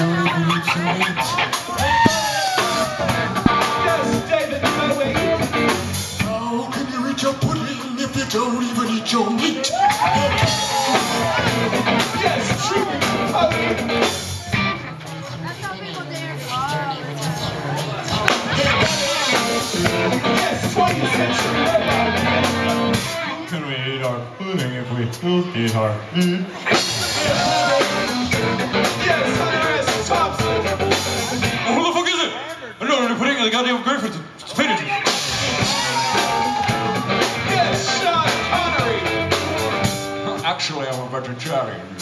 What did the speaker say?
How can you eat your pudding if you don't even eat your meat? Yes, true. That's how people dare. Yes, 20th century. How can we eat our pudding if we don't eat our meat? Goddamn Griffith, it's faded. Yes, Sean Connery! Actually, I'm a vegetarian.